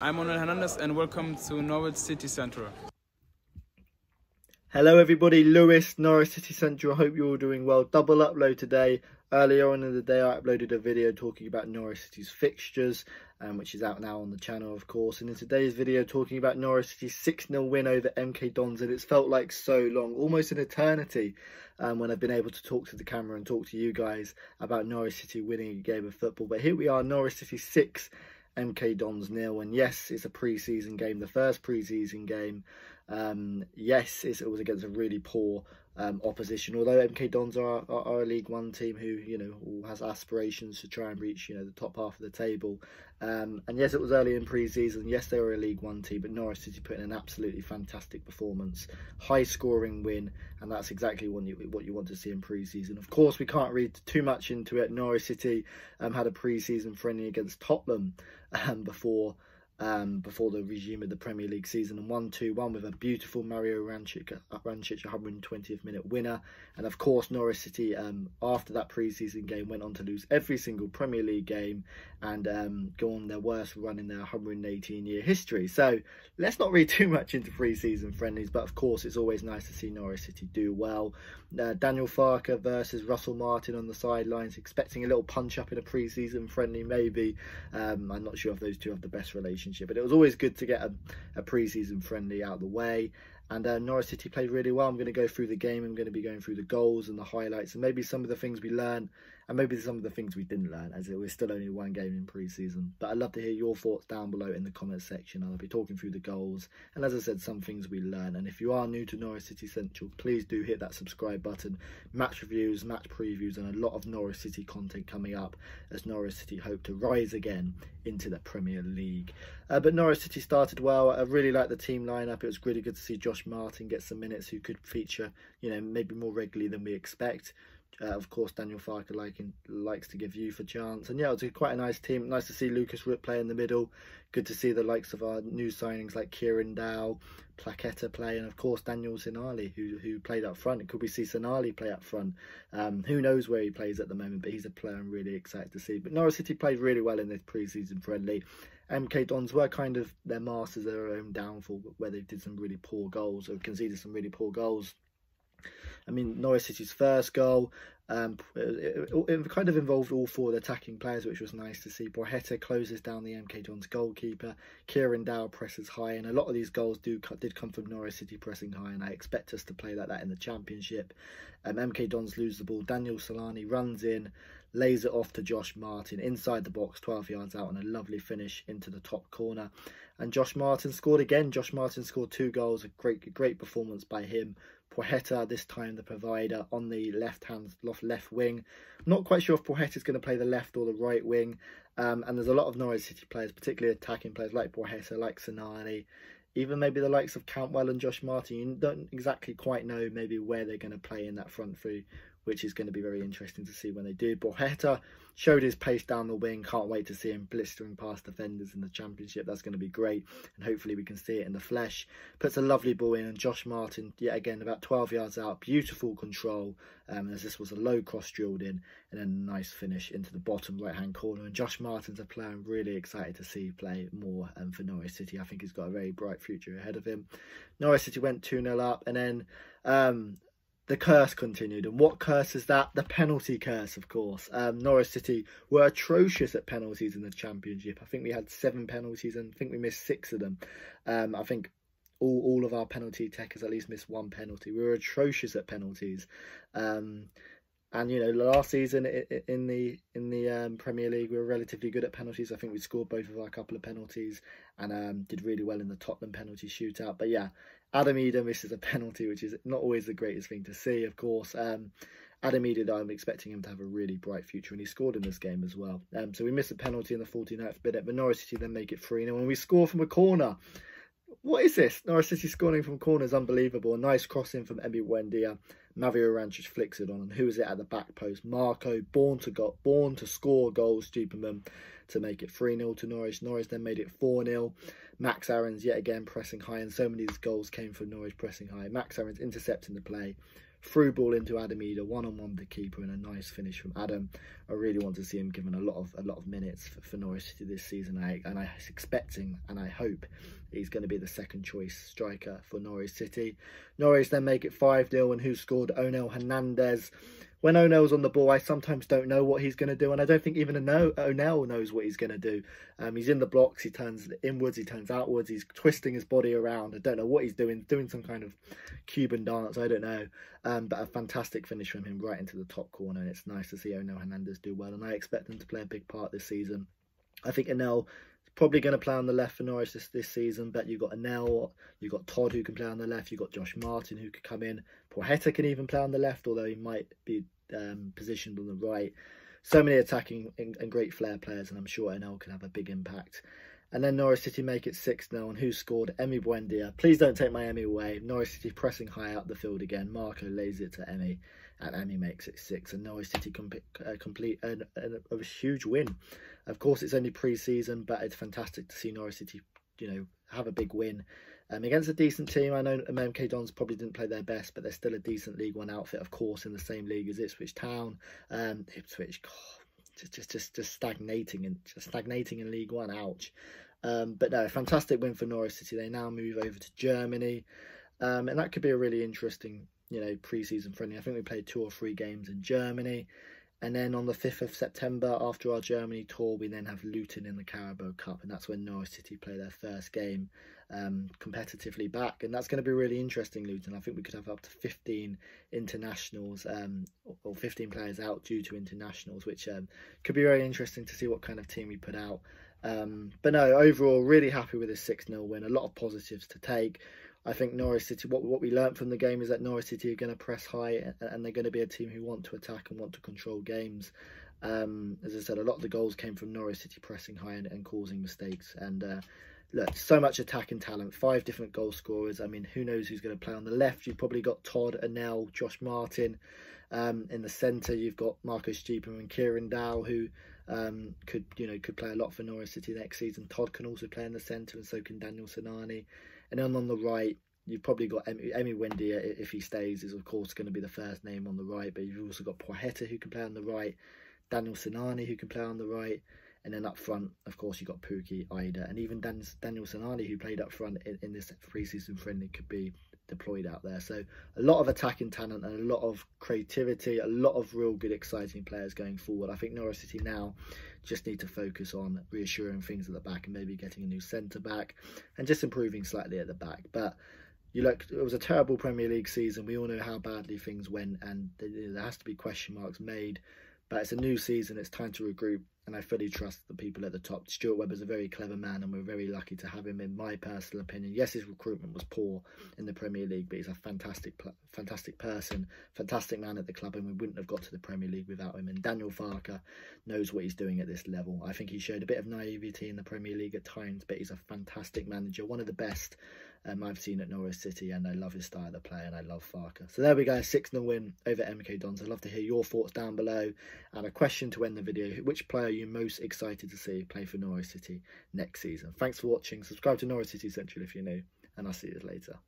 I'm Onel Hernández and welcome to Norwich City Central. Hello everybody, Lewis, Norwich City Central. I hope you're all doing well. Double upload today. Earlier on in the day I uploaded a video talking about Norwich City's fixtures, which is out now on the channel of course. And in today's video talking about Norwich City's 6-0 win over MK Dons. And it's felt like so long, almost an eternity, when I've been able to talk to the camera and talk to you guys about Norwich City winning a game of football. But here we are, Norwich City 6. MK Dons 0, and yes, it's a pre-season game, the first pre-season game. Yes, it was against a really poor opposition, although MK Dons are a League One team who, you know, has aspirations to try and reach, you know, the top half of the table. And yes, it was early in pre-season. Yes, they were a League One team, but Norwich City put in an absolutely fantastic performance, high-scoring win, and that's exactly what you want to see in pre-season. Of course, we can't read too much into it. Norwich City had a pre-season friendly against Tottenham before the resume of the Premier League season, and won 2-1 with a beautiful Mario Vrančić, 120th minute winner. And of course Norwich City after that pre-season game went on to lose every single Premier League game and go on their worst run in their 118-year history. So let's not read too much into pre-season friendlies, but of course it's always nice to see Norwich City do well. Daniel Farke versus Russell Martin on the sidelines, expecting a little punch up in a pre-season friendly maybe. I'm not sure if those two have the best relationship, but it was always good to get a pre-season friendly out of the way. And Norwich City played really well. I'm going to go through the game. I'm going to be going through the goals and the highlights and maybe some of the things we learned and maybe some of the things we didn't learn, as it was still only one game in pre-season. But I'd love to hear your thoughts down below in the comments section. I'll be talking through the goals and, as I said, some things we learned. And if you are new to Norwich City Central, please do hit that subscribe button. Match reviews, match previews and a lot of Norwich City content coming up as Norwich City hope to rise again into the Premier League. But Norwich City started well. I really liked the team lineup. It was really good to see Josh Martin get some minutes, who could feature, you know, maybe more regularly than we expect. Of course, Daniel Farke likes to give youth a chance. And yeah, it's quite a nice team. Nice to see Lucas Ripp play in the middle. Good to see the likes of our new signings like Kieran Dow, Płacheta play, and of course Daniel Sinani, who played up front. Could we see Sinani play up front? Who knows where he plays at the moment, but he's a player I'm really excited to see. But Norwich City played really well in this pre-season friendly. MK Dons were kind of their masters of their own downfall, where they did some really poor goals or conceded some really poor goals. I mean, Norwich City's first goal, it kind of involved all four of the attacking players, which was nice to see. Bojetta closes down the MK Dons goalkeeper. Kieran Dow presses high, and a lot of these goals did come from Norwich City pressing high, and I expect us to play like that in the Championship. MK Dons lose the ball. Daniel Sinani runs in, lays it off to Josh Martin inside the box, 12 yards out, and a lovely finish into the top corner. And Josh Martin scored again. Josh Martin scored two goals. A great performance by him. Płacheta, this time the provider, on the left wing. I'm not quite sure if Płacheta is going to play the left or the right wing. And there's a lot of Norwich City players, particularly attacking players like Płacheta, like Sinani, even maybe the likes of Cantwell and Josh Martin. You don't exactly quite know maybe where they're going to play in that front three, which is going to be very interesting to see when they do. Borgeta showed his pace down the wing. Can't wait to see him blistering past defenders in the Championship. That's going to be great, and hopefully we can see it in the flesh. Puts a lovely ball in, and Josh Martin, yet again, about 12 yards out. Beautiful control, as this was a low cross drilled in, and then a nice finish into the bottom right-hand corner. And Josh Martin's a player I'm really excited to see play more for Norwich City. I think he's got a very bright future ahead of him. Norwich City went 2-0 up, and then... the curse continued. And what curse is that? The penalty curse, of course. Norwich City were atrocious at penalties in the Championship. I think we had 7 penalties and I think we missed 6 of them. I think all of our penalty takers at least missed 1 penalty. We were atrocious at penalties. And, you know, last season in the Premier League, we were relatively good at penalties. I think we scored both of our couple of penalties and did really well in the Tottenham penalty shootout. But, yeah, Adam Idah misses a penalty, which is not always the greatest thing to see, of course. Adam Idah, I'm expecting him to have a really bright future, and he scored in this game as well. So we missed a penalty in the 49th minute, but Norwich City then make it 3-0, and we score from a corner. What is this? Norwich City scoring from corners, unbelievable. A nice crossing from Emi Buendia. Mario Vrančić flicks it on, and who is it at the back post? Marco Born to score goals, Stiepermann, to make it 3-0 to Norwich. Norwich then made it 4-0. Max Aarons yet again pressing high, and so many of these goals came from Norwich pressing high. Max Aarons intercepting the play, Through ball into Adam Idah, one-on-one with the keeper, and a nice finish from Adam. I really want to see him given a lot of minutes for Norwich City this season. I'm expecting, and I hope, he's going to be the second-choice striker for Norwich City. Norwich then make it 5-0, and who scored? Onel Hernández. When Onel's on the ball, I sometimes don't know what he's going to do, and I don't think even Onel knows what he's going to do. He's in the blocks, he turns inwards, he turns outwards, he's twisting his body around. I don't know what he's doing some kind of Cuban dance, I don't know. But a fantastic finish from him right into the top corner, and it's nice to see Onel Hernández do well, and I expect him to play a big part this season. I think Onel is probably going to play on the left for Norwich this season, but you've got Onel, you've got Todd who can play on the left, you've got Josh Martin who could come in. Bojetta can even play on the left, although he might be positioned on the right. So many attacking and great flair players, and I'm sure Onel can have a big impact. And then Norwich City make it 6-0, and who scored? Emi Buendia. Please don't take my Emi away. Norwich City pressing high up the field again. Marco lays it to Emi, and Emi makes it 6, and Norwich City complete a huge win. Of course, it's only pre-season, but it's fantastic to see Norwich City, you know, have a big win against a decent team. I know MK Dons probably didn't play their best, but they're still a decent League One outfit, of course, in the same league as Ipswich Town. Ipswich, God, just stagnating in League One. Ouch. But no, fantastic win for Norwich City. They now move over to Germany, and that could be a really interesting, you know, pre-season friendly. I think we played 2 or 3 games in Germany, and then on the 5th of September, after our Germany tour, we then have Luton in the Carabao Cup, and that's when Norwich City play their first game competitively back, and that's going to be really interesting. Luton, I think we could have up to 15 internationals, or 15 players out due to internationals, which could be very interesting to see what kind of team we put out. But no, overall, really happy with this 6-0 win. A lot of positives to take. I think Norwich City, what we learned from the game is that Norwich City are going to press high, and they're going to be a team who want to attack and want to control games. As I said, a lot of the goals came from Norwich City pressing high and causing mistakes. And look, so much attacking talent, 5 different goal scorers. I mean, who knows who's going to play on the left? You've probably got Todd, Onel, Josh Martin. In the centre, you've got Marco Stiepermann and Kieran Dow, who could play a lot for Norwich City next season. Todd can also play in the centre, and so can Daniel Sinani. And then on the right, you've probably got Emi Buendia, if he stays, is of course going to be the first name on the right. But you've also got Płacheta, who can play on the right, Daniel Sinani, who can play on the right. And then up front, of course, you've got Pukki, Idah, and even Daniel Sinani, who played up front in this pre-season friendly, could be deployed out there. So a lot of attacking talent and a lot of creativity, a lot of real good, exciting players going forward. I think Norwich City now just need to focus on reassuring things at the back, and maybe getting a new centre-back and just improving slightly at the back. But you look, it was a terrible Premier League season. We all know how badly things went, and there has to be question marks made. But it's a new season, it's time to regroup, and I fully trust the people at the top. Stuart Webber's a very clever man, and we're very lucky to have him, in my personal opinion. Yes, his recruitment was poor in the Premier League, but he's a fantastic person, fantastic man at the club, and we wouldn't have got to the Premier League without him. And Daniel Farke knows what he's doing at this level. I think he showed a bit of naivety in the Premier League at times, but he's a fantastic manager, one of the best I've seen at Norwich City, and I love his style of play, and I love Farke. So there we go, 6-0 win over MK Dons. I'd love to hear your thoughts down below, and a question to end the video: which player are you most excited to see play for Norwich City next season? Thanks for watching. Subscribe to Norwich City Central if you're new, and I'll see you later.